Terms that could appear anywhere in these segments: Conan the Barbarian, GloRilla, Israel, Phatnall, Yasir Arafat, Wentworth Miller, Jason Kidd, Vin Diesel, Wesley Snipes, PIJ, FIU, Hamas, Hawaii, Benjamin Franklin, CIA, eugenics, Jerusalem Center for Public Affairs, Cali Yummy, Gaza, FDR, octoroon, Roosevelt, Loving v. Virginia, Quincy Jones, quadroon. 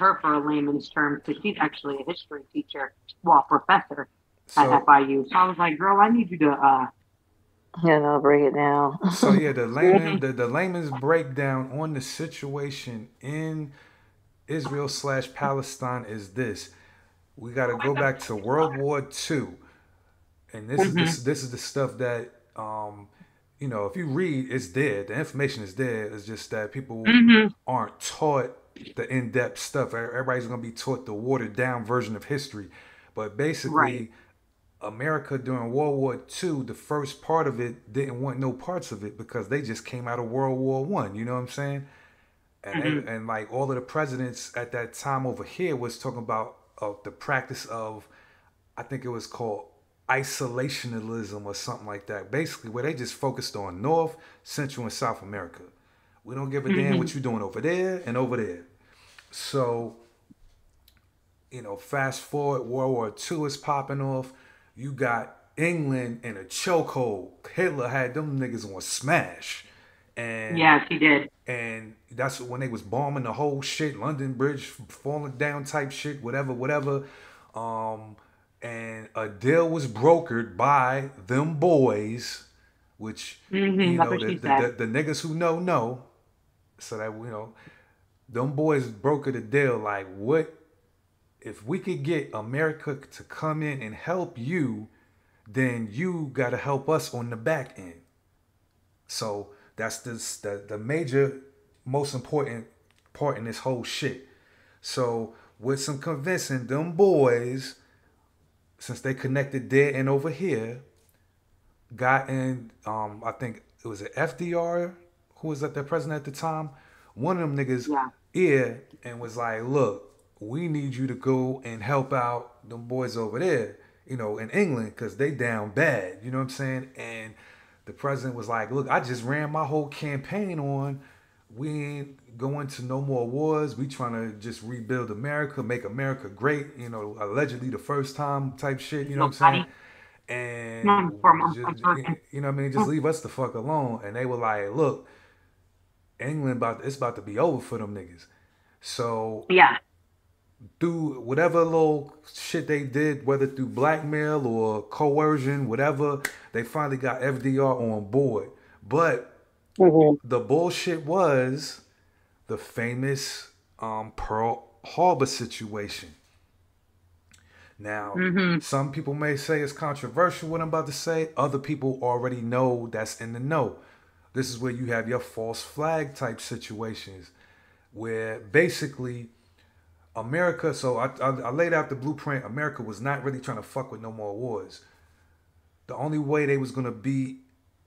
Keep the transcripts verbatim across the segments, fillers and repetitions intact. Her for a layman's term, because she's actually a history teacher, well, professor so, at F I U. So I was like, girl, I need you to, uh, you know, break it down. So yeah, the layman, the, the layman's breakdown on the situation in Israel slash Palestine is this: we got to go back to World War Two, and this mm-hmm. is the, this is the stuff that, um, you know, if you read, it's there. The information is there. It's just that people mm-hmm. aren't taught the in-depth stuff. Everybody's going to be taught the watered-down version of history. But basically, right. America during World War Two, the first part of it didn't want no parts of it because they just came out of World War One. You know what I'm saying? And, mm-hmm. and like all of the presidents at that time over here was talking about uh, the practice of, I think it was called isolationism or something like that. Basically, where they just focused on North, Central, and South America. We don't give a damn mm-hmm. what you're doing over there and over there. So, you know, fast forward, World War Two is popping off. You got England in a chokehold. Hitler had them niggas on smash. And yes, he did. And that's when they was bombing the whole shit, London Bridge falling down type shit, whatever, whatever. Um, and a deal was brokered by them boys, which, mm-hmm, you know, the, the, the, the niggas who know, know. So that, you know, them boys brokered a deal like, what if we could get America to come in and help you, then you got to help us on the back end. So that's this, the, the major, most important part in this whole shit. So with some convincing, them boys, since they connected there and over here, got in, um, I think it was an F D R who was at the president at the time, one of them niggas yeah. ear and was like, look, we need you to go and help out them boys over there, you know, in England, because they down bad, you know what I'm saying? And the president was like, look, I just ran my whole campaign on, we ain't going to no more wars, we trying to just rebuild America, make America great, you know, allegedly the first time type shit, you know what I'm saying? And just, you know what I mean, just leave us the fuck alone. And they were like, look, England about to, it's about to be over for them niggas. So yeah, through whatever little shit they did, whether through blackmail or coercion, whatever, they finally got F D R on board. But mm-hmm. the bullshit was the famous um, Pearl Harbor situation. Now, mm-hmm. some people may say it's controversial what I'm about to say. Other people already know that's in the know. This is where you have your false flag type situations where basically America, so I, I, I laid out the blueprint. America was not really trying to fuck with no more wars. The only way they was going to be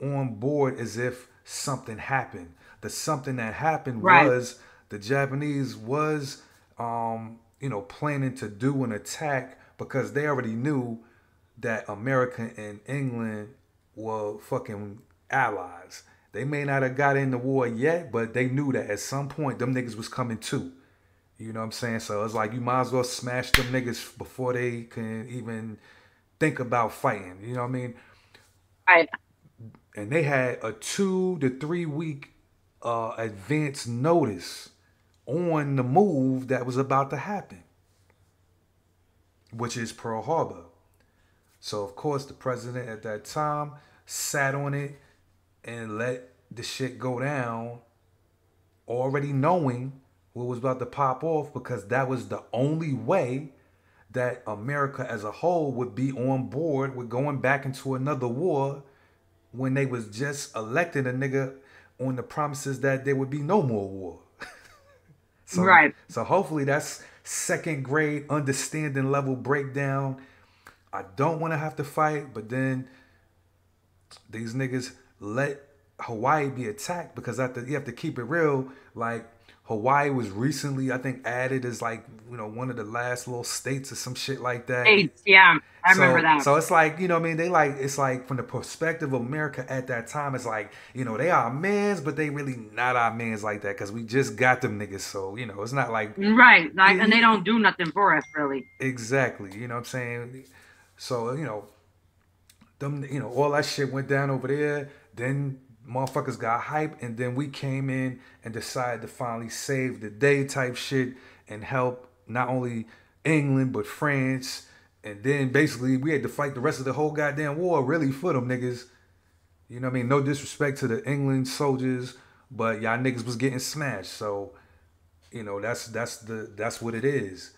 on board is if something happened. The something that happened right. was the Japanese was, um, you know, planning to do an attack, because they already knew that America and England were fucking allies. They may not have got in the war yet, but they knew that at some point them niggas was coming too. You know what I'm saying? So it's like you might as well smash them niggas before they can even think about fighting. You know what I mean? I... And they had a two to three week uh, advance notice on the move that was about to happen, which is Pearl Harbor. So, of course, the president at that time sat on it and let the shit go down, already knowing what was about to pop off, because that was the only way that America as a whole would be on board with going back into another war when they was just electing a nigga on the promises that there would be no more war. So, right. So hopefully that's second grade understanding level breakdown. I don't want to have to fight, but then these niggas let Hawaii be attacked because after, you have to keep it real. Like Hawaii was recently, I think, added as like, you know, one of the last little states or some shit like that. States, yeah, I so, remember that. So it's like, you know, I mean, they like, it's like from the perspective of America at that time, it's like, you know, they are mans, but they really not our mans like that because we just got them niggas. So, you know, it's not like. Right. Like, it, and they don't do nothing for us, really. Exactly. You know what I'm saying? So, you know, them, you know, all that shit went down over there. Then motherfuckers got hyped, and then we came in and decided to finally save the day type shit and help not only England but France, and then basically we had to fight the rest of the whole goddamn war really for them niggas. You know what I mean? No disrespect to the England soldiers, but y'all niggas was getting smashed. So, you know, that's that's the that's what it is.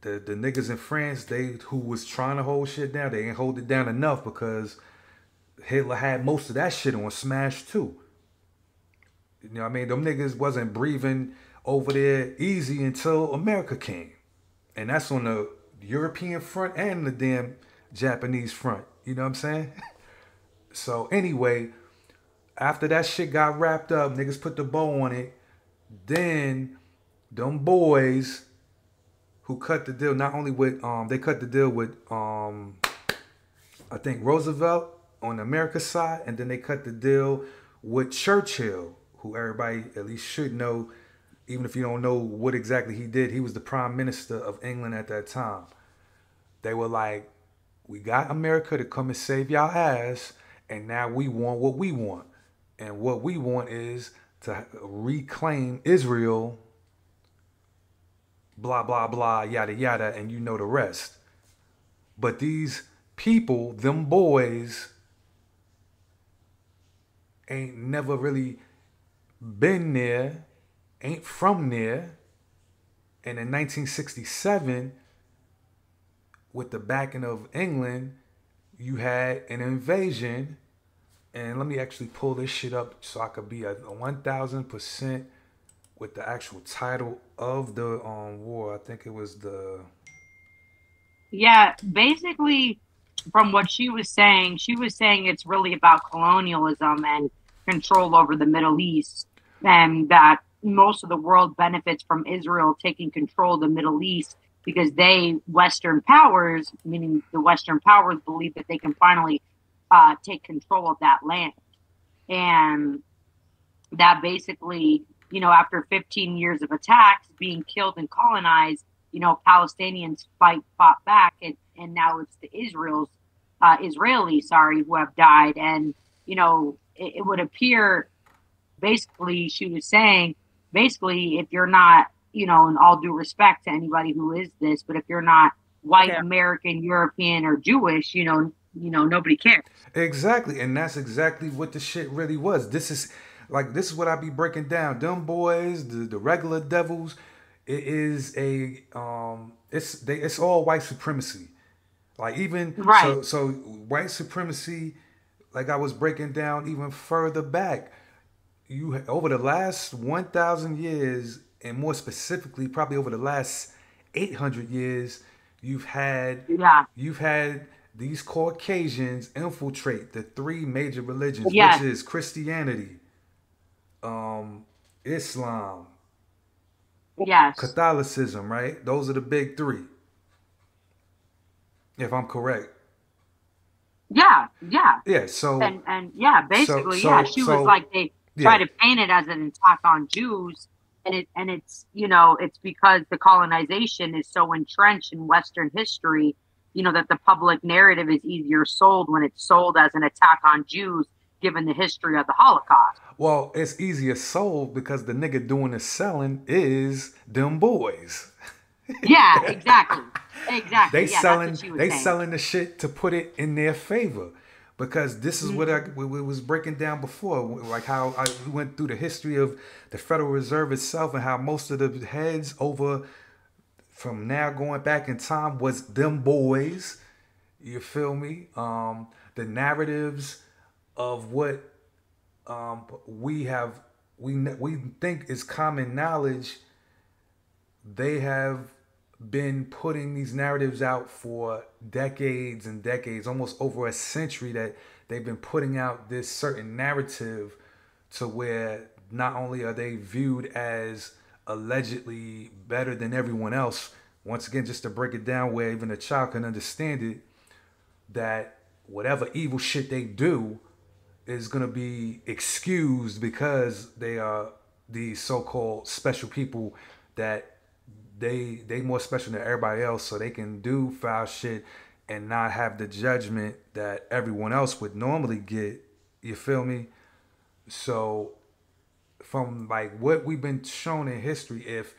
The the niggas in France, they who was trying to hold shit down, they ain't hold it down enough because Hitler had most of that shit on smash too. You know what I mean? Them niggas wasn't breathing over there easy until America came. And that's on the European front and the damn Japanese front. You know what I'm saying? So anyway, after that shit got wrapped up, niggas put the bow on it. Then them boys who cut the deal, not only with, um, they cut the deal with, um, I think Roosevelt on America's side, and then they cut the deal with Churchill, who everybody at least should know, even if you don't know what exactly he did. He was the prime minister of England at that time. They were like, we got America to come and save y'all ass, and now we want what we want. And what we want is to reclaim Israel, blah, blah, blah, yada, yada, and you know the rest. But these people, them boys, ain't never really been there, ain't from there. And in nineteen sixty-seven, with the backing of England, you had an invasion. And let me actually pull this shit up so I could be a one thousand percent with the actual title of the um, war. I think it was the... Yeah, basically, from what she was saying, she was saying it's really about colonialism and control over the Middle East, and that most of the world benefits from Israel taking control of the Middle East because they, Western powers, meaning the Western powers, believe that they can finally uh, take control of that land. And that basically, you know, after fifteen years of attacks, being killed and colonized, you know, Palestinians fight fought back, and, and now it's the Israel's, uh, Israelis, sorry, who have died. And, you know, it, it would appear, basically, she was saying, basically, if you're not, you know, and all due respect to anybody who is this, but if you're not white, okay, American, European, or Jewish, you know, you know, nobody cares. Exactly, and that's exactly what the shit really was. This is, like, this is what I be breaking down. Dumb boys, the, the regular devils. It is a, um, it's they, it's all white supremacy. Like even, right. so, so white supremacy, like I was breaking down even further back, you over the last one thousand years, and more specifically, probably over the last eight hundred years, you've had, yeah. you've had these Caucasians infiltrate the three major religions, yes. which is Christianity, um, Islam, yes, Catholicism, right? Those are the big three, if I'm correct. Yeah, yeah, yeah. So and, and yeah, basically, so, yeah. She so, was like they yeah. try to paint it as an attack on Jews, and it and it's you know it's because the colonization is so entrenched in Western history, you know, that the public narrative is easier sold when it's sold as an attack on Jews, given the history of the Holocaust. Well, it's easier sold because the nigga doing the selling is them boys. Yeah, exactly. Exactly. They yeah, selling they saying. selling the shit to put it in their favor. Because this is mm-hmm. what I we, we was breaking down before, like how I went through the history of the Federal Reserve itself and how most of the heads over from now going back in time was them boys. You feel me? Um, the narratives of what um, we have, we we think is common knowledge, they have been putting these narratives out for decades and decades, almost over a century that they've been putting out this certain narrative to where not only are they viewed as allegedly better than everyone else. Once again, just to break it down where even a child can understand it, that whatever evil shit they do is going to be excused because they are these so-called special people, that they they more special than everybody else, so they can do foul shit and not have the judgment that everyone else would normally get. You feel me? So from like what we've been shown in history, if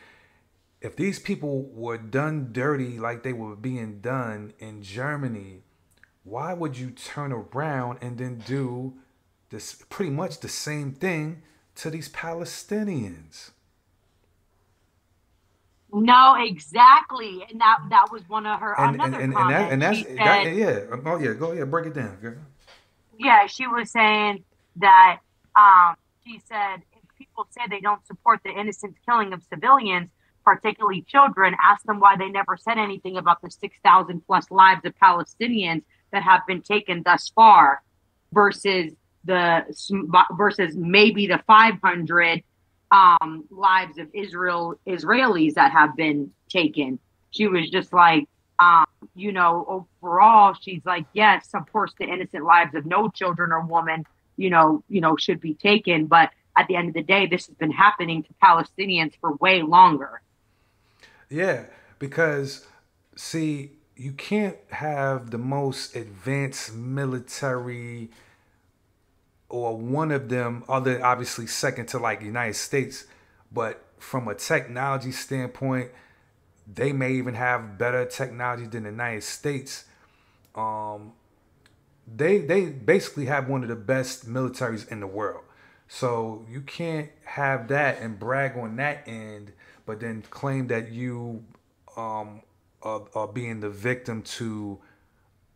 if these people were done dirty like they were being done in Germany, why would you turn around and then do this pretty much the same thing to these Palestinians? No, exactly. And that that was one of her and, another and, and, comment. And, that, and that's said, that, yeah. Oh yeah, go yeah, break it down, girl. Yeah, she was saying that um, she said if people say they don't support the innocent killing of civilians, particularly children, ask them why they never said anything about the six thousand plus lives of Palestinians that have been taken thus far versus the versus maybe the five hundred um, lives of Israel Israelis that have been taken. She was just like, um, you know, overall, she's like, yes, of course, the innocent lives of no children or women, you know, you know, should be taken. But at the end of the day, this has been happening to Palestinians for way longer. Yeah, because, see, you can't have the most advanced military or one of them, other obviously second to like the United States, but from a technology standpoint, they may even have better technology than the United States. Um, they, they basically have one of the best militaries in the world. So you can't have that and brag on that end, but then claim that you um, are, are being the victim to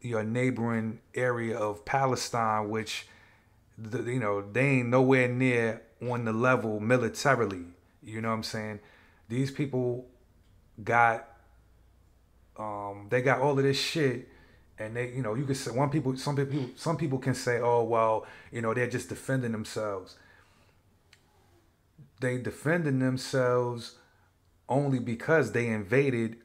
your neighboring area of Palestine, which, the, you know, they ain't nowhere near on the level militarily. You know what I'm saying? These people got, um, they got all of this shit. And they, you know, you could say one people, some people, some people can say, oh, well, you know, they're just defending themselves. They defending themselves only because they invaded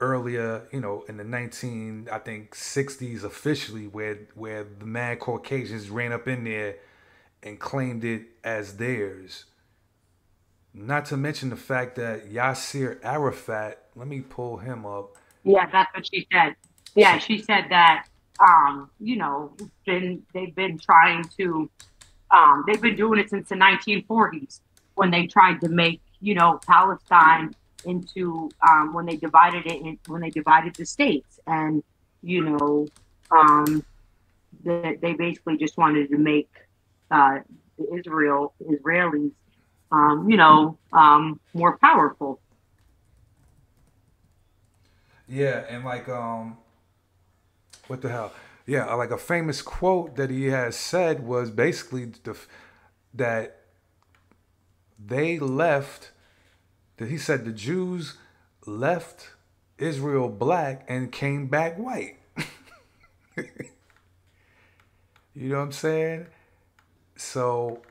earlier, you know, in the nineteen, I think sixties officially, where where the mad Caucasians ran up in there and claimed it as theirs. Not to mention the fact that Yasir Arafat, let me pull him up. Yeah, that's what she said. Yeah, she said that, um, you know, been, they've been trying to, um, they've been doing it since the nineteen forties when they tried to make, you know, Palestine into, um, when they divided it, in, when they divided the states. And, you know, um, the, they basically just wanted to make uh, the Israel, Israelis, um, you know, um, more powerful. Yeah, and like... Um... What the hell? Yeah, like a famous quote that he has said was basically the, that they left, that he said the Jews left Israel black and came back white. You know what I'm saying? So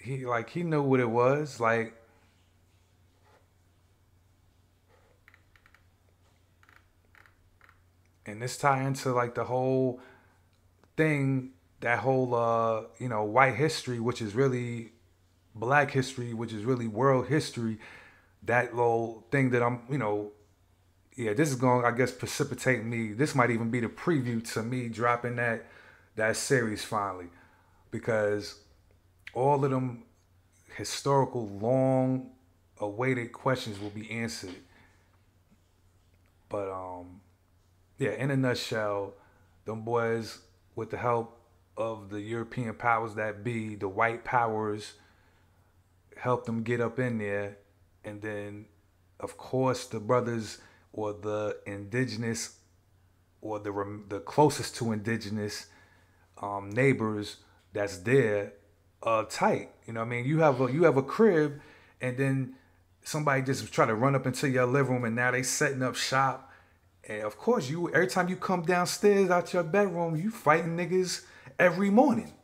he like he knew what it was like. And this ties into like the whole thing, that whole, uh, you know, white history, which is really black history, which is really world history. That little thing that I'm, you know, yeah, this is going to, I guess, precipitate me. This might even be the preview to me dropping that, that series finally, because all of them historical, long awaited questions will be answered. But, um, yeah, in a nutshell, them boys, with the help of the European powers that be, the white powers, helped them get up in there. And then, of course, the brothers or the indigenous or the, the closest to indigenous um, neighbors that's there are tight. You know what I mean? You have a, you have a crib, and then somebody just try to run up into your living room, and now they setting up shop. And of course, you every time you come downstairs out your bedroom, you fighting niggas every morning.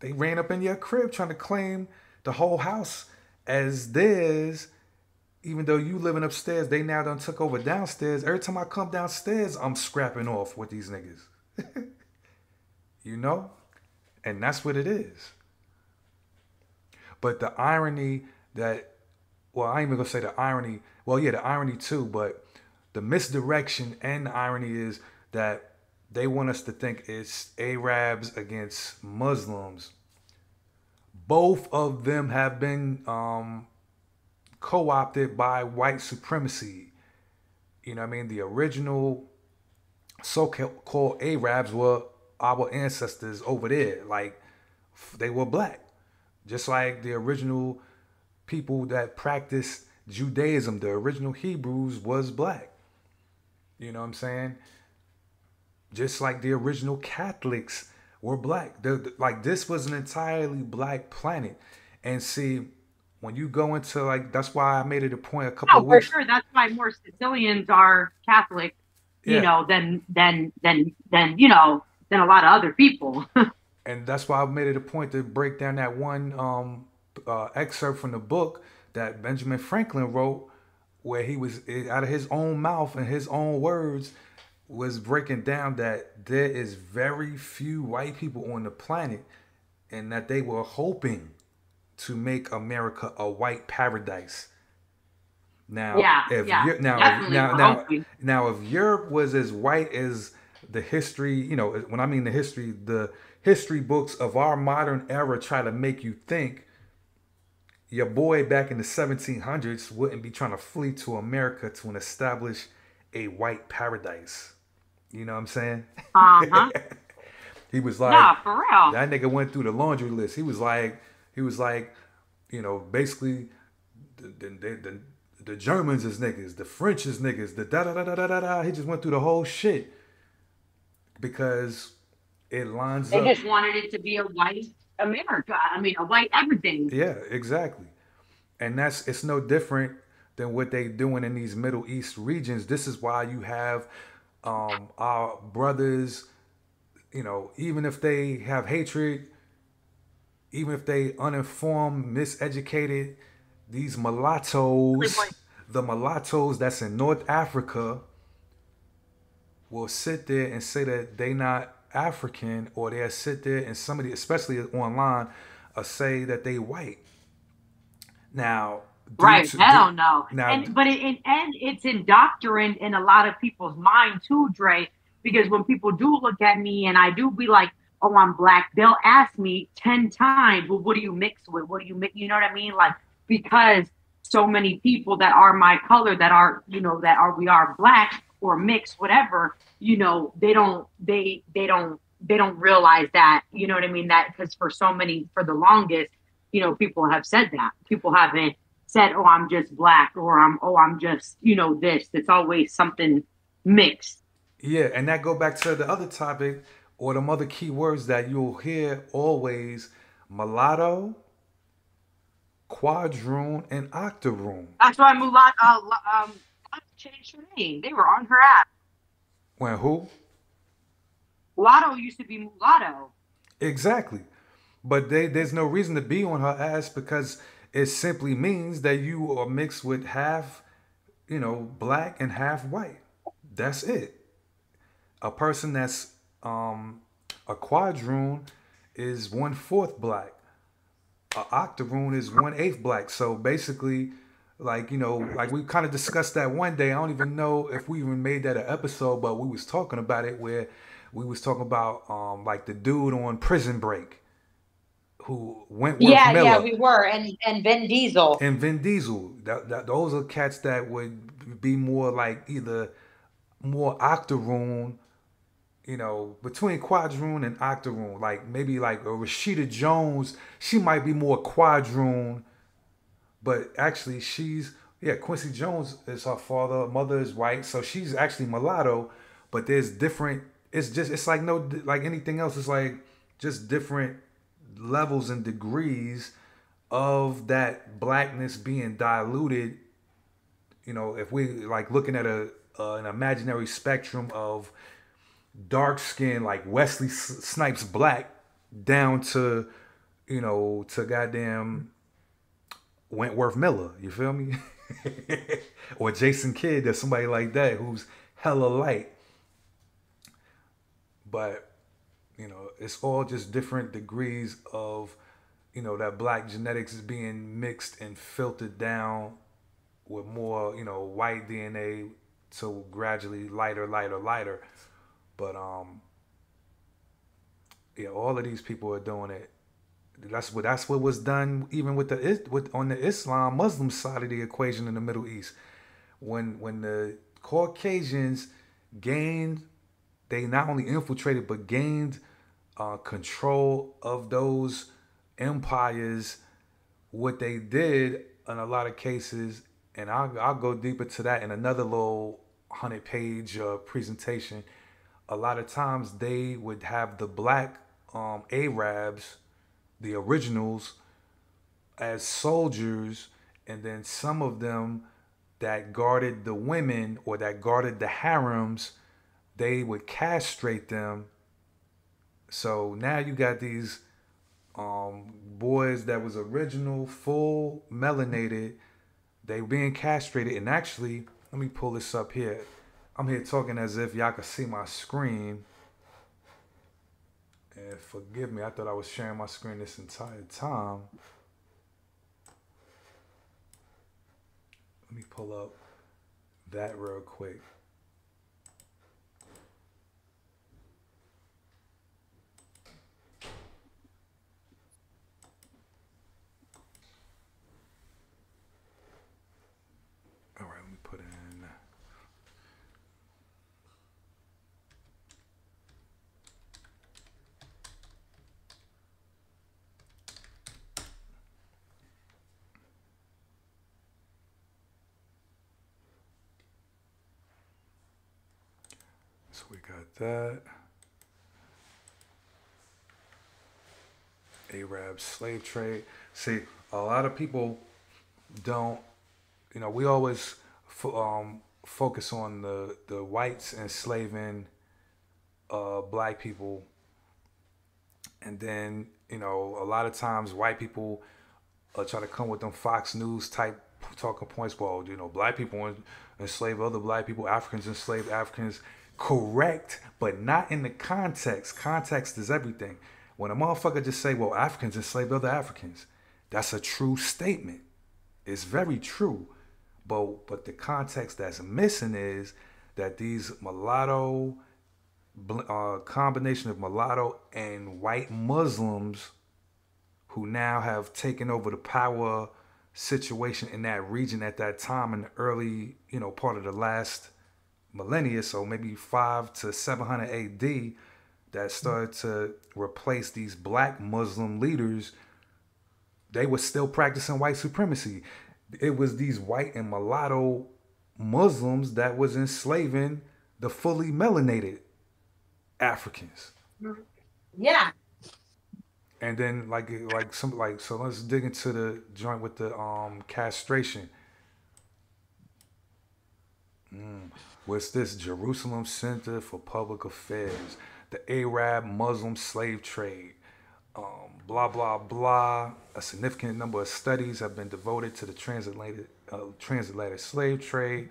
They ran up in your crib trying to claim the whole house as theirs, even though you living upstairs. They now done took over downstairs. Every time I come downstairs, I'm scrapping off with these niggas. You know? And that's what it is. But the irony that, well, I ain't even gonna say the irony. Well, yeah, the irony too, but the misdirection and the irony is that they want us to think it's Arabs against Muslims. Both of them have been um, co-opted by white supremacy. You know what I mean? The original so-called Arabs were our ancestors over there. Like, they were black. Just like the original people that practiced Judaism, the original Hebrews was black. You know what I'm saying? Just like the original Catholics were black. The, the, like, this was an entirely black planet. And see, when you go into, like, that's why I made it a point a couple oh, of weeks. Oh, for sure. That's why more Sicilians are Catholic, you yeah. know, than, than, than, than, you know, than a lot of other people. And that's why I made it a point to break down that one um, uh, excerpt from the book that Benjamin Franklin wrote, where he was, out of his own mouth and his own words, was breaking down that there is very few white people on the planet, and that they were hoping to make America a white paradise. Now, yeah, if yeah, you're, now, if, now, now, now, if Europe was as white as the history, you know, when I mean the history, the history books of our modern era try to make you think, your boy back in the seventeen hundreds wouldn't be trying to flee to America to establish a white paradise. You know what I'm saying? Uh-huh. He was like, nah, for real. That nigga went through the laundry list. He was like, he was like, you know, basically the the the, the Germans is niggas, the French is niggas, the da da da da da da. He just went through the whole shit because it lines they up. They just wanted it to be a white America. I mean, a white everything. Yeah, exactly. And that's it's no different than what they doing in these Middle East regions. This is why you have um, our brothers, you know, even if they have hatred, even if they uninformed, miseducated, these mulattoes, the mulattoes that's in North Africa will sit there and say that they not African, or they'll sit there and somebody, especially online, uh, say that they white. Now, Due right, to, hell due, no. Now, and, but it, it, and it's indoctrined in a lot of people's mind too, Dre, because when people do look at me and I do be like, oh, I'm black, they'll ask me ten times, well, what do you mix with? What do you mix? You know what I mean? Like, because so many people that are my color, that are, you know, that are, we are black or mixed, whatever, you know, they don't, they, they don't, they don't realize that, you know what I mean? That, because for so many, for the longest, you know, people have said that. People haven't said, oh, I'm just black, or I'm, oh, I'm just, you know, this. It's always something mixed. Yeah, and that go back to the other topic, or the other key words that you'll hear always: mulatto, quadroon, and octoroon. That's why mulatto uh, um, changed her name. They were on her app. When who? Mulatto used to be mulatto. Exactly. But they, there's no reason to be on her ass, because it simply means that you are mixed with half, you know, black and half white. That's it. A person that's um, a quadroon is one fourth black. A octoroon is one eighth black. So basically, like, you know, like we kind of discussed that one day. I don't even know if we even made that an episode, but we was talking about it, where we was talking about um, like the dude on Prison Break who went with yeah Miller. yeah we were and and Vin Diesel and Vin Diesel that, that those are cats that would be more like either more octoroon, you know, between quadroon and octoroon. Like maybe like a Rashida Jones, she might be more quadroon, but actually she's yeah Quincy Jones is her father, mother is white, so she's actually mulatto. But there's different, it's just it's like no like anything else, it's like just different levels and degrees of that blackness being diluted. You know, if we like looking at a uh, an imaginary spectrum of dark skin, like Wesley Snipes black, down to you know, to goddamn Wentworth Miller, you feel me? Or Jason Kidd or somebody like that who's hella light. But, you know, it's all just different degrees of, you know, that black genetics is being mixed and filtered down with more, you know, white D N A to gradually lighter, lighter, lighter. But, um, yeah, all of these people are doing it. That's what that's what was done, even with the with on the Islam Muslim side of the equation in the Middle East, when when the Caucasians gained, they not only infiltrated but gained uh, control of those empires. What they did in a lot of cases, and I'll, I'll go deeper to that in another little hundred page uh, presentation. A lot of times they would have the black um, Arabs, the originals, as soldiers, and then some of them that guarded the women or that guarded the harems, they would castrate them. So now you got these um, boys that was original, full melanated, they being castrated. And actually, let me pull this up here. I'm here talking as if y'all could see my screen. And forgive me, I thought I was sharing my screen this entire time. Let me pull up that real quick. All right, let me put in. That Arab slave trade. See, a lot of people don't, you know, we always fo um, focus on the, the whites enslaving uh, black people. And then, you know, a lot of times white people uh, try to come with them Fox News type talking points. Well, you know, black people enslave other black people, Africans enslave Africans. Correct, but not in the context. Context is everything. When a motherfucker just say, well, Africans enslaved other Africans, that's a true statement. It's very true. But, but the context that's missing is that these mulatto, uh, combination of mulatto and white Muslims who now have taken over the power situation in that region at that time in the early, you know, part of the last millennia, so maybe five to seven hundred A D, that started to replace these black Muslim leaders. They were still practicing white supremacy. It was these white and mulatto Muslims that was enslaving the fully melanated Africans. Yeah. And then like like some like so let's dig into the joint with the um castration. Mm. What's this? Jerusalem Center for Public Affairs, the Arab Muslim slave trade, um, blah, blah, blah. A significant number of studies have been devoted to the transatlantic, uh, transatlantic slave trade,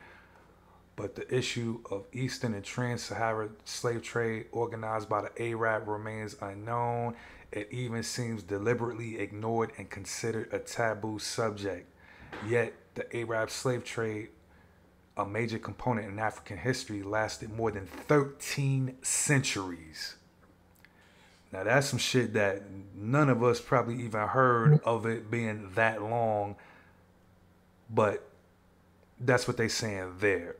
but the issue of Eastern and Trans-Saharan slave trade organized by the Arab remains unknown. It even seems deliberately ignored and considered a taboo subject. Yet the Arab slave trade, a major component in African history, lasted more than thirteen centuries. Now that's some shit that none of us probably even heard of it being that long, but that's what they saying there.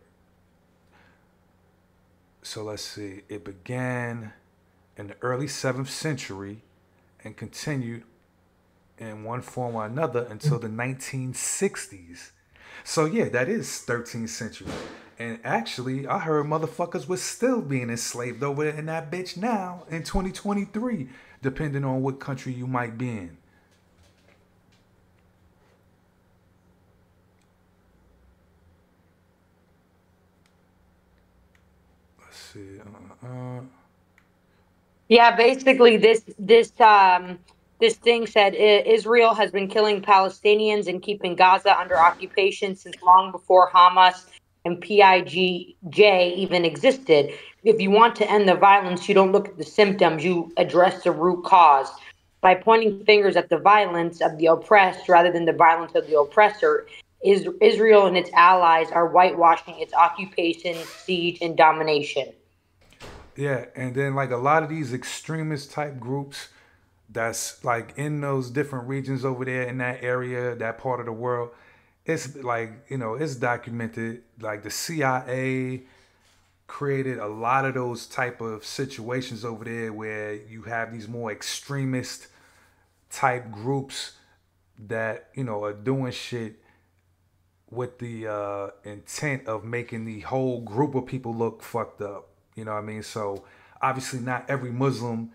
So let's see, it began in the early seventh century and continued in one form or another until the nineteen sixties. So yeah, that is thirteenth century. And actually, I heard motherfuckers was still being enslaved over there in that bitch now in twenty twenty-three, depending on what country you might be in. Let's see. Uh, uh. Yeah, basically this this um This thing said, Israel has been killing Palestinians and keeping Gaza under occupation since long before Hamas and P I J even existed. If you want to end the violence, you don't look at the symptoms, you address the root cause. By pointing fingers at the violence of the oppressed rather than the violence of the oppressor, Israel and its allies are whitewashing its occupation, siege, and domination. Yeah, and then like a lot of these extremist type groups that's like in those different regions over there in that area, that part of the world, it's like, you know, it's documented. Like the C I A created a lot of those type of situations over there where you have these more extremist type groups that, you know, are doing shit with the uh, intent of making the whole group of people look fucked up. You know what I mean? So obviously not every Muslim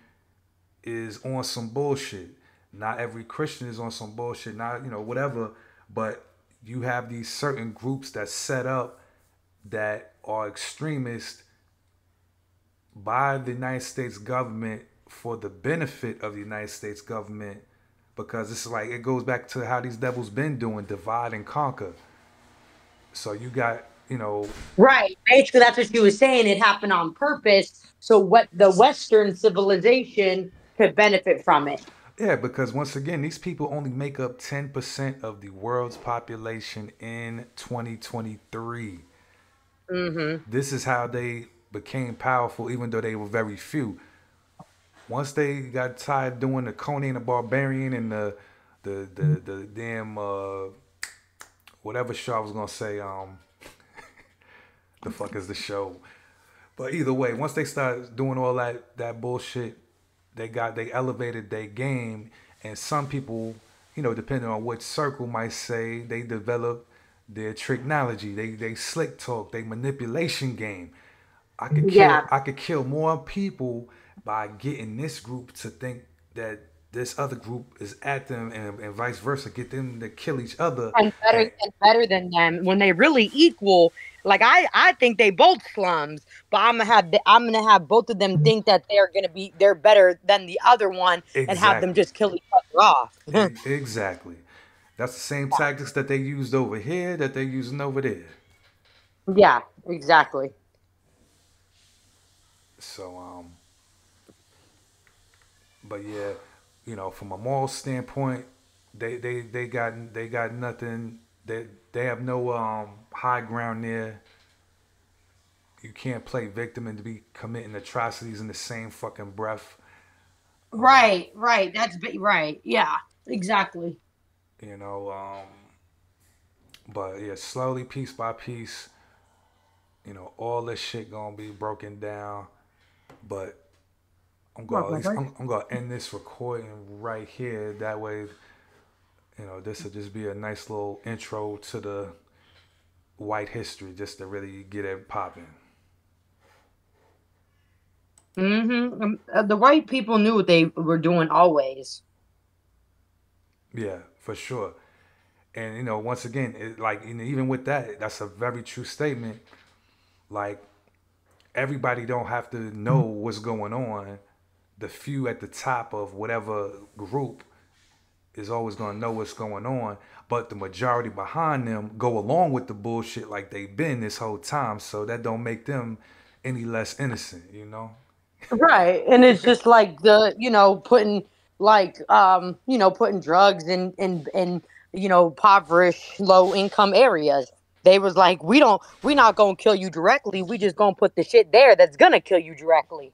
is on some bullshit. Not every Christian is on some bullshit. Not, you know, whatever. But you have these certain groups that set up that are extremist by the United States government for the benefit of the United States government, because it's like, it goes back to how these devils been doing, divide and conquer. So you got, you know. Right. Basically, that's what she was saying. It happened on purpose. So what the Western civilization could benefit from it. Yeah, because once again, these people only make up ten percent of the world's population in twenty twenty-three. Mm-hmm. This is how they became powerful, even though they were very few. Once they got tired doing the Conan the Barbarian and the the the, mm-hmm. the damn uh, whatever show I was gonna say, um, the fuck is the show? But either way, once they started doing all that that bullshit, they got they elevated their game, and some people, you know, depending on what circle might say, they developed their technology, they they slick talk, they manipulation game. I could kill, yeah. I could kill more people by getting this group to think that this other group is at them, and, and vice versa, get them to kill each other. And better, and, and better than them when they really equal. Like I, I think they both slums, but I'm gonna have I'm gonna have both of them think that they're gonna be they're better than the other one, exactly. And have them just kill each other off. Exactly. That's the same tactics that they used over here that they're using over there. Yeah, exactly. So, um, but yeah, you know, from a moral standpoint, they they they got they got nothing. They they have no um high ground there. You can't play victim and be committing atrocities in the same fucking breath. Right, um, right. That's right. Yeah, exactly. You know, um, but yeah, slowly, piece by piece, you know, all this shit gonna be broken down. But I'm gonna at least, I'm, I'm gonna end this recording right here. That way, you know, this will just be a nice little intro to the white history, just to really get it popping. Mm-hmm. The white people knew what they were doing always. Yeah, for sure. And, you know, once again, it, like, and even with that, that's a very true statement. Like, everybody don't have to know what's going on. The few at the top of whatever group is always going to know what's going on. But the majority behind them go along with the bullshit like they've been this whole time. So that don't make them any less innocent, you know? Right. And it's just like the, you know, putting... Like, um, you know, putting drugs in, in, in, you know, impoverished, low income areas. They was like, we don't, we're not going to kill you directly. We just going to put the shit there that's going to kill you directly.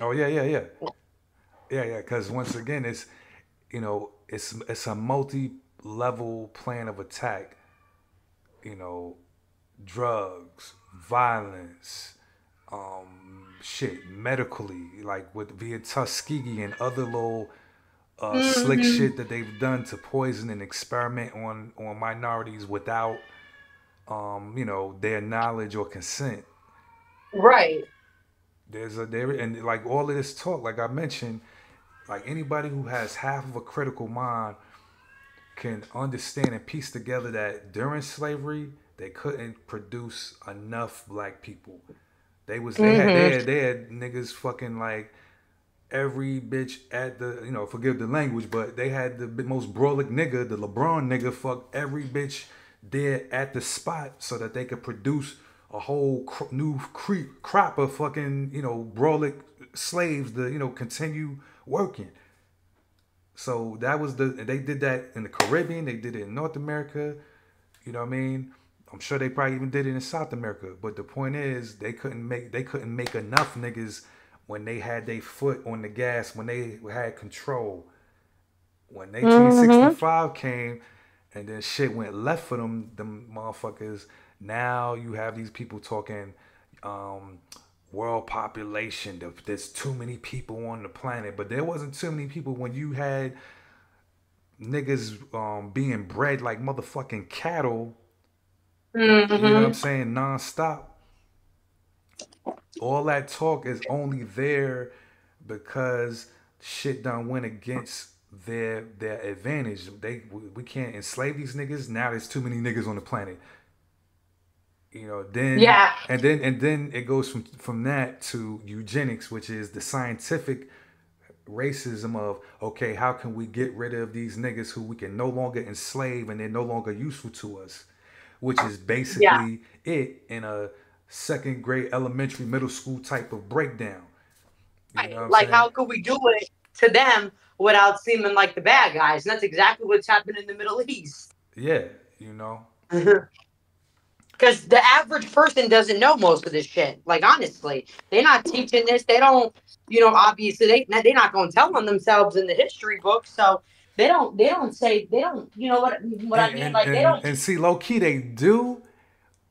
Oh, yeah, yeah, yeah. Yeah, yeah. Because once again, it's, you know, it's, it's a multi-level plan of attack. You know, drugs, violence, um, shit, medically, like with via Tuskegee and other little... Uh, mm-hmm. Slick shit that they've done to poison and experiment on on minorities without, um, you know, their knowledge or consent. Right. There's a there and like all of this talk, like I mentioned, like anybody who has half of a critical mind can understand and piece together that during slavery they couldn't produce enough black people. They was they mm-hmm. had they had, they had niggas fucking like. every bitch at the, you know, forgive the language, but they had the most brolic nigga, the LeBron nigga, fuck every bitch there at the spot so that they could produce a whole cr new cre crop of fucking, you know, brolic slaves to, you know, continue working. So that was the, they did that in the Caribbean, they did it in North America, you know what I mean? I'm sure they probably even did it in South America. But the point is, they couldn't make they couldn't make enough niggas when they had their foot on the gas, when they had control. When they nineteen sixty-five came and then shit went left for them, them motherfuckers, now you have these people talking um, world population. There's too many people on the planet. But there wasn't too many people when you had niggas um, being bred like motherfucking cattle. Mm-hmm. You know what I'm saying? Non-stop. All that talk is only there because shit done went against their their advantage. They we can't enslave these niggas. Now there's too many niggas on the planet. You know, then yeah. and then and then it goes from from that to eugenics, which is the scientific racism of, okay, how can we get rid of these niggas who we can no longer enslave and they're no longer useful to us? Which is basically yeah. it in a second grade, elementary, middle school type of breakdown. You know like, how could we do it to them without seeming like the bad guys? And that's exactly what's happened in the Middle East. Yeah, you know. Because the average person doesn't know most of this shit. Like, honestly, they're not teaching this. They don't, you know, obviously, they, they're not going to tell on themselves in the history book. So They don't. They don't say. They don't. You know what? What and, I mean? Like and, they don't. And see, low key, they do.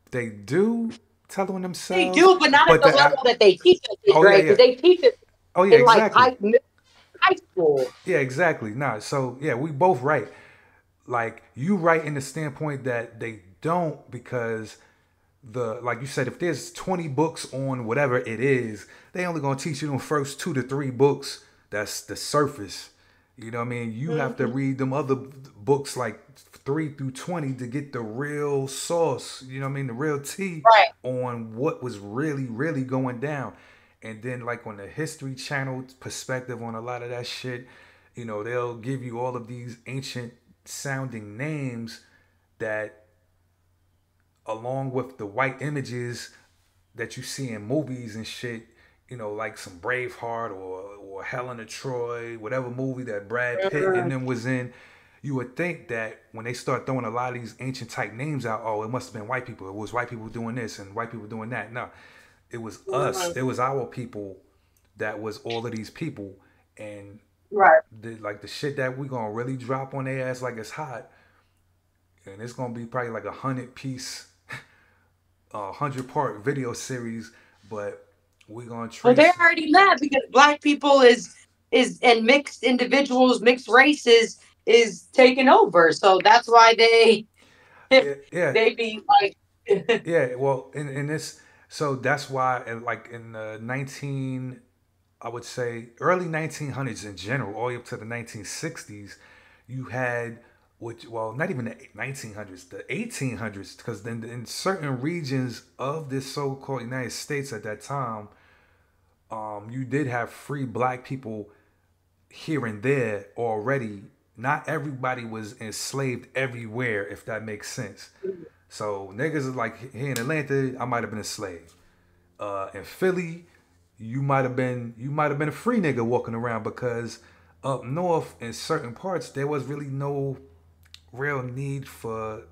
They do tell them themselves. They do, but not but at the level I, that they teach it. Oh, right? Yeah, yeah. They teach it. Oh yeah, in, exactly. Like, high, high school. Yeah, exactly. Nah. So yeah, we both right. Like you right in the standpoint that they don't, because the like you said, if there's twenty books on whatever it is, they only gonna teach you them first two to three books. That's the surface. You know what I mean? You have to read them other books like three through twenty to get the real sauce, you know what I mean? The real tea right. on what was really, really going down. And then like on the History Channel perspective on a lot of that shit, you know, they'll give you all of these ancient sounding names that along with the white images that you see in movies and shit, you know, like some Braveheart or, or Helena Troy, whatever movie that Brad Pitt and them was in, you would think that when they start throwing a lot of these ancient type names out, oh, it must have been white people. It was white people doing this and white people doing that. No, it was us. It was our people that was all of these people. And right. the, like the shit that we gonna really drop on their ass like it's hot. And it's gonna be probably like a hundred piece, a hundred part video series, but we're gonna trace. Well, they're already mad because black people is is and mixed individuals, mixed races is taking over. So that's why they yeah, yeah. they be like yeah. Well, in in this, so that's why like in the nineteen, I would say early nineteen hundreds in general, all the way up to the nineteen sixties, you had which well not even the nineteen hundreds, the eighteen hundreds, because then in certain regions of this so-called United States at that time. Um, you did have free black people here and there already. Not everybody was enslaved everywhere, if that makes sense. So niggas is like here in Atlanta, I might have been enslaved. Uh, in Philly, you might have been you might have been a free nigga walking around because up north in certain parts there was really no real need for.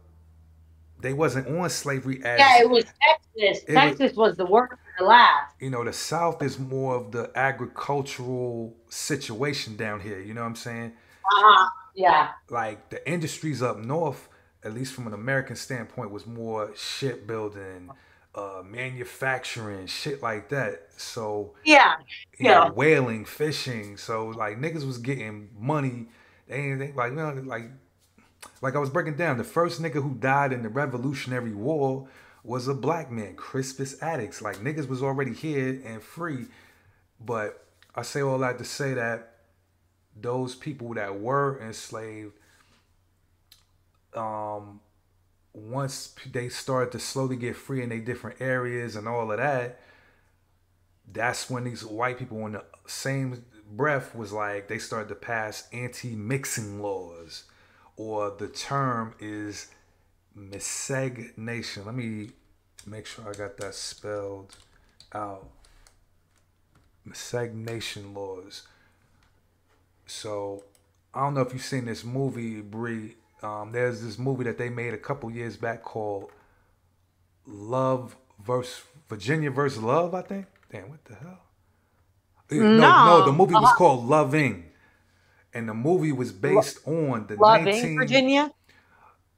They wasn't on slavery as yeah. It was Texas. It Texas was, was the worst of the last. You know, the South is more of the agricultural situation down here. You know what I'm saying? Uh huh. Yeah. Like the industries up north, at least from an American standpoint, was more shipbuilding, uh, manufacturing, shit like that. So yeah, you yeah, know, whaling, fishing. So like niggas was getting money. They, they like you know, like. Like I was breaking down, the first nigga who died in the Revolutionary War was a black man, Crispus Attucks. Like niggas was already here and free. But I say all that to say that those people that were enslaved, um, once they started to slowly get free in their different areas and all of that, that's when these white people on the same breath was like they started to pass anti-mixing laws, or the term is miscegenation. Let me make sure I got that spelled out. Miscegenation laws. So I don't know if you've seen this movie, Bree. Um, there's this movie that they made a couple years back called Love versus Virginia versus Love, I think. Damn, what the hell? No, no, no, the movie was called Loving. And the movie was based Lo on the Loving, nineteen... Virginia?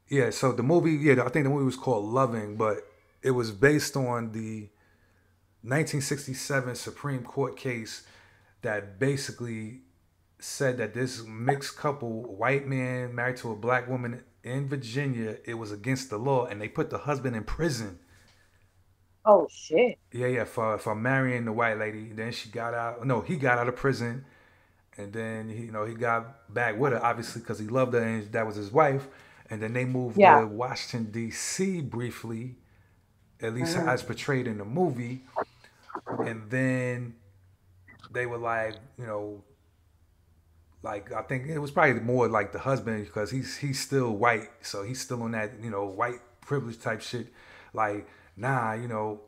Yeah, so the movie, yeah, I think the movie was called Loving, but it was based on the nineteen sixty-seven Supreme Court case that basically said that this mixed couple, white man married to a black woman in Virginia, it was against the law, and they put the husband in prison. Oh shit! Yeah, yeah. For for marrying the white lady, then she got out. No, he got out of prison, and then he, you know, he got back with her, obviously, because he loved her and that was his wife. And then they moved yeah. to Washington D C briefly, at least mm-hmm. as portrayed in the movie. And then they were like, you know, like I think it was probably more like the husband, because he's he's still white, so he's still on that, you know, white privilege type shit, like. Nah, you know,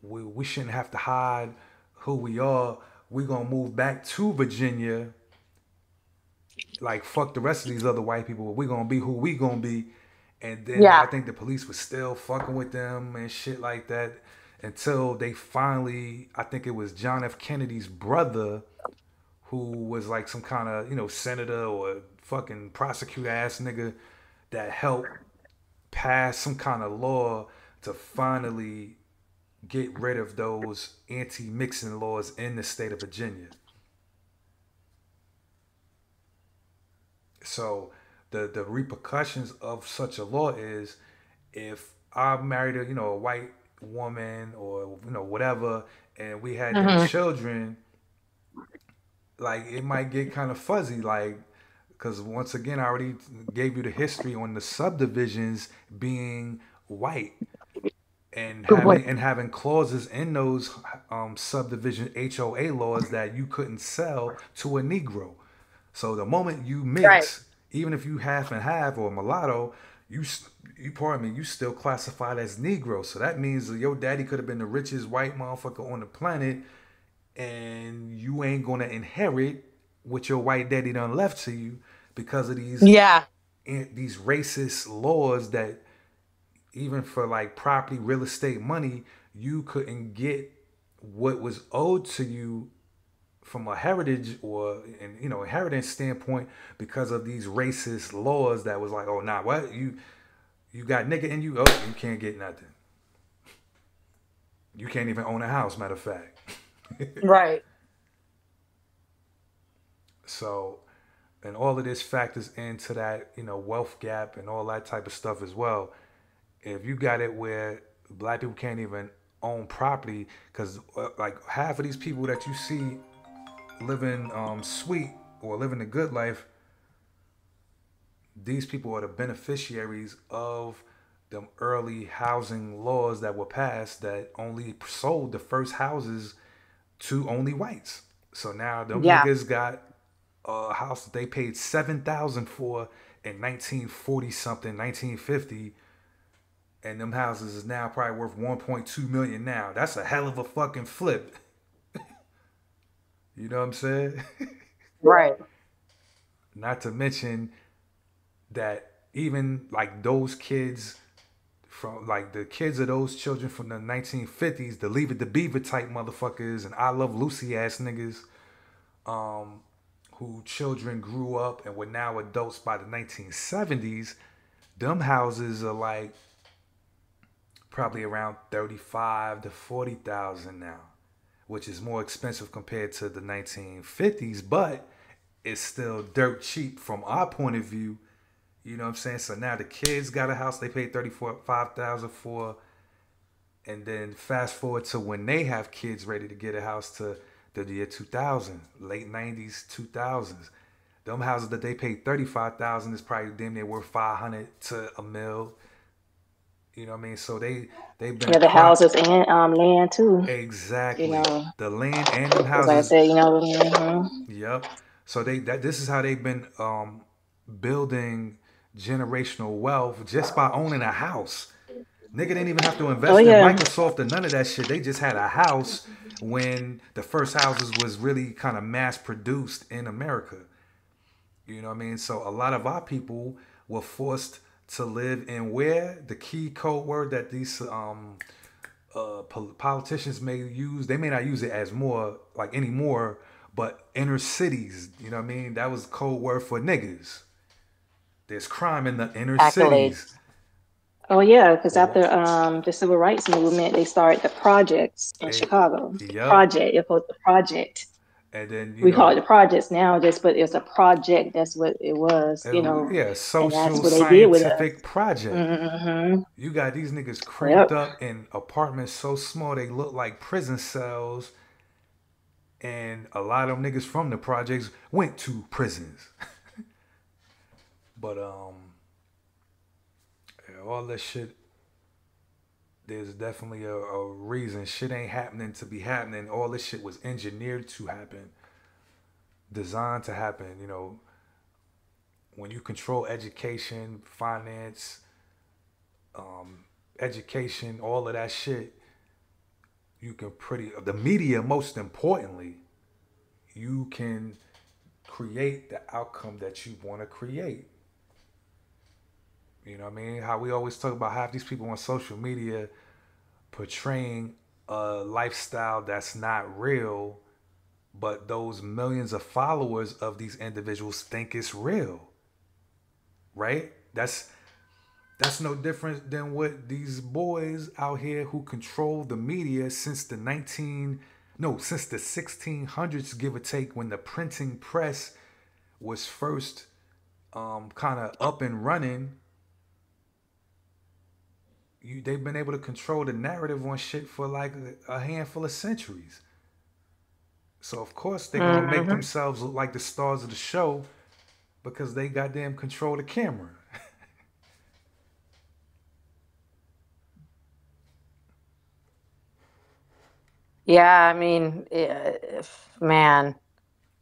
we, we shouldn't have to hide who we are. We're going to move back to Virginia. Like, fuck the rest of these other white people. We're going to be who we going to be. And then yeah. I think the police was still fucking with them and shit like that until they finally, I think it was John F. Kennedy's brother, who was like some kind of, you know, senator or fucking prosecutor ass nigga that helped pass some kind of law to finally get rid of those anti-mixing laws in the state of Virginia. So the, the repercussions of such a law is, if I married a, you know, a white woman or, you know, whatever, and we had mm-hmm. them children, like it might get kind of fuzzy. Like, cause once again, I already gave you the history on the subdivisions being white. And having, and having clauses in those um, subdivision H O A laws that you couldn't sell to a Negro. So the moment you mix, right. even if you half and half or mulatto, you, you pardon me, you still classified as Negro. So that means that your daddy could have been the richest white motherfucker on the planet, and you ain't gonna inherit what your white daddy done left to you because of these yeah these racist laws that. Even for like property, real estate, money, you couldn't get what was owed to you from a heritage or, and you know, inheritance standpoint because of these racist laws that was like, oh nah, what you you got nigga in you, oh, you can't get nothing. You can't even own a house, matter of fact. Right. So, and all of this factors into that, you know, wealth gap and all that type of stuff as well. If you got it where black people can't even own property, because like half of these people that you see living um, sweet or living the good life, these people are the beneficiaries of them early housing laws that were passed that only sold the first houses to only whites. So now them yeah. niggas got a house that they paid seven thousand dollars for in nineteen forty something, nineteen fifty. And them houses is now probably worth one point two million now. That's a hell of a fucking flip. You know what I'm saying? Right. Not to mention that even like those kids from like the kids of those children from the nineteen fifties, the Leave It to Beaver type motherfuckers and I Love Lucy ass niggas, um, who children grew up and were now adults by the nineteen seventies, them houses are like probably around thirty-five to forty thousand now, which is more expensive compared to the nineteen fifties, but it's still dirt cheap from our point of view. You know what I'm saying? So now the kids got a house they paid thirty-four five thousand for, and then fast forward to when they have kids ready to get a house to the year two thousand, late nineties, two thousands. Them houses that they paid thirty-five thousand is probably damn near worth five hundred to a mil. You know what I mean? So they, they've been... Yeah, the houses and um, land, too. Exactly. You know, the land and the houses. Like I said, you know, mm-hmm. Yep. So they that this is how they've been um, building generational wealth just by owning a house. Nigga didn't even have to invest oh, yeah. in Microsoft or none of that shit. They just had a house when the first houses was really kind of mass-produced in America. You know what I mean? So a lot of our people were forced... to live in where the key code word that these um, uh, po- politicians may use, they may not use it as more like anymore, but inner cities, you know what I mean? That was code word for niggas. There's crime in the inner Accolades. cities. Oh yeah, because after um, the civil rights movement, they started the projects in and, Chicago. Yep. Project, it was the project. And then you we know, call it the projects now, just but it's a project. That's what it was, you know. Yeah, social scientific project. Mm-hmm. You got these niggas cramped yep. up in apartments so small they look like prison cells, and a lot of them niggas from the projects went to prisons. But um, all that shit. There's definitely a, a reason. Shit ain't happening to be happening. All this shit was engineered to happen, designed to happen. You know, when you control education, finance, um, education, all of that shit, you can pretty, the media most importantly, you can create the outcome that you want to create. You know what I mean? How we always talk about half these people on social media portraying a lifestyle that's not real, but those millions of followers of these individuals think it's real. Right? That's that's no different than what these boys out here who control the media since the nineteen no, since the sixteen hundreds, give or take, when the printing press was first um, kind of up and running. You, they've been able to control the narrative on shit for like a handful of centuries. So of course they're gonna mm-hmm. make themselves look like the stars of the show because they goddamn control the camera. Yeah, I mean, if, man,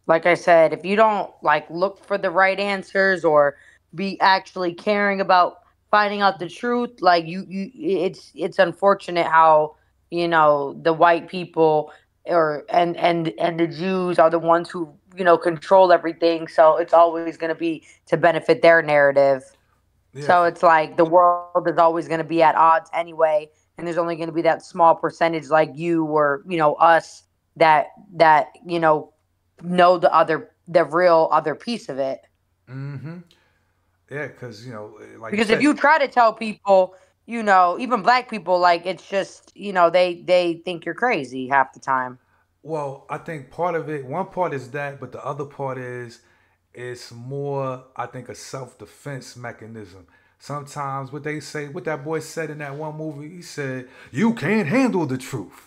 like I said, if you don't like look for the right answers or be actually caring about finding out the truth, like you, you, it's it's unfortunate how, you know, the white people or and and and the Jews are the ones who, you know, control everything. So it's always going to be to benefit their narrative. Yeah. So it's like the world is always going to be at odds anyway, and there's only going to be that small percentage like you or, you know, us that that you know know the other the real other piece of it. Mm-hmm. Yeah, because, you know, like because you said, if you try to tell people, you know, even black people, like, it's just, you know, they they think you're crazy half the time. Well, I think part of it, one part is that, but the other part is it's more, I think, a self-defense mechanism. Sometimes what they say, what that boy said in that one movie, he said, you can't handle the truth.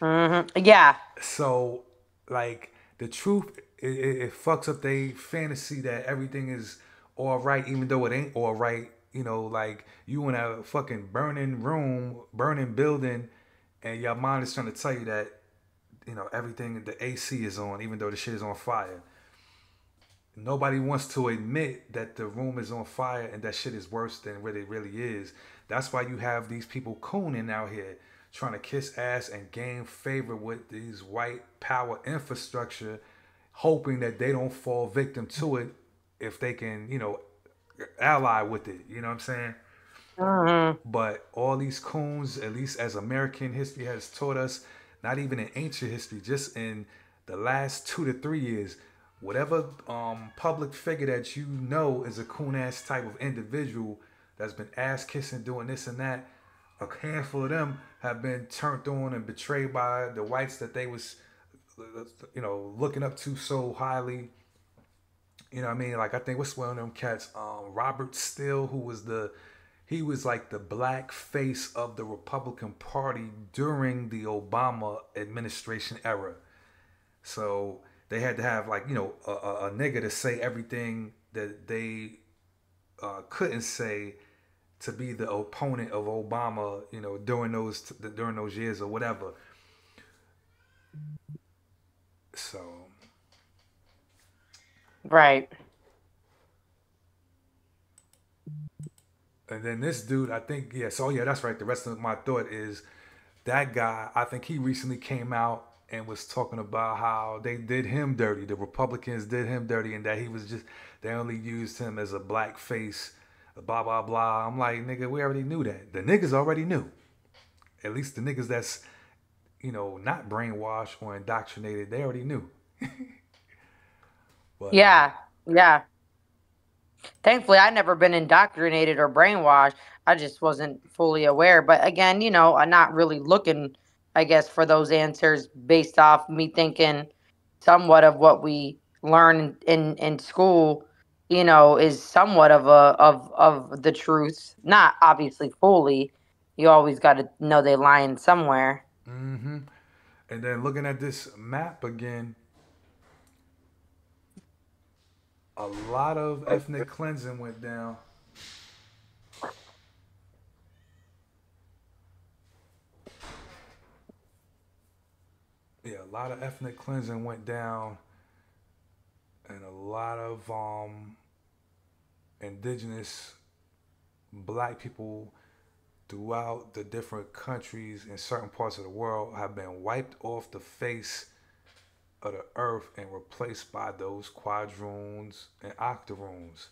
Mm-hmm. Yeah. So, like, the truth... It, it, it fucks up they fantasy that everything is all right, even though it ain't all right. You know, like you in a fucking burning room, burning building, and your mind is trying to tell you that, you know, everything, the A C is on, even though the shit is on fire. Nobody wants to admit that the room is on fire and that shit is worse than what it really is. That's why you have these people cooning out here, trying to kiss ass and gain favor with these white power infrastructure, hoping that they don't fall victim to it if they can, you know, ally with it. You know what I'm saying? Mm-hmm. But all these coons, at least as American history has taught us, not even in ancient history, just in the last two to three years, whatever um, public figure that you know is a coon-ass type of individual that's been ass-kissing, doing this and that, a handful of them have been turned on and betrayed by the whites that they was... you know, looking up to so highly. You know what I mean? Like, I think what's one of them cats, um, Robert Steele, who was the, he was like the black face of the Republican Party during the Obama administration era. So they had to have like, you know, a, a, a nigga to say everything that they uh, couldn't say to be the opponent of Obama, you know, during those during those years or whatever. So. Right. And then this dude, I think, yeah, so yeah, that's right. The rest of my thought is that guy, I think he recently came out and was talking about how they did him dirty. The Republicans did him dirty, and that he was just, they only used him as a black face, blah, blah, blah. I'm like, nigga, we already knew that. The niggas already knew. At least the niggas that's, you know, not brainwashed or indoctrinated, they already knew. But, yeah, um, yeah. Thankfully, I've never been indoctrinated or brainwashed. I just wasn't fully aware. But again, you know, I'm not really looking, I guess, for those answers based off me thinking somewhat of what we learn in, in school, you know, is somewhat of a of of the truth. Not obviously fully. You always got to know they lying somewhere. Mm-hmm. And then looking at this map again, a lot of ethnic cleansing went down. Yeah, a lot of ethnic cleansing went down, and a lot of um, indigenous black people throughout the different countries in certain parts of the world have been wiped off the face of the earth and replaced by those quadroons and octoroons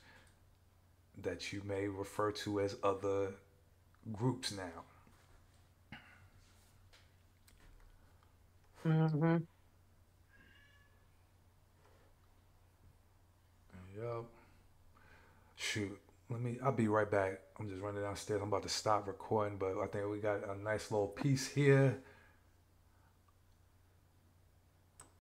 that you may refer to as other groups now. Mm-hmm. Yep. Shoot. Let me, I'll be right back. I'm just running downstairs. I'm about to stop recording, but I think we got a nice little piece here.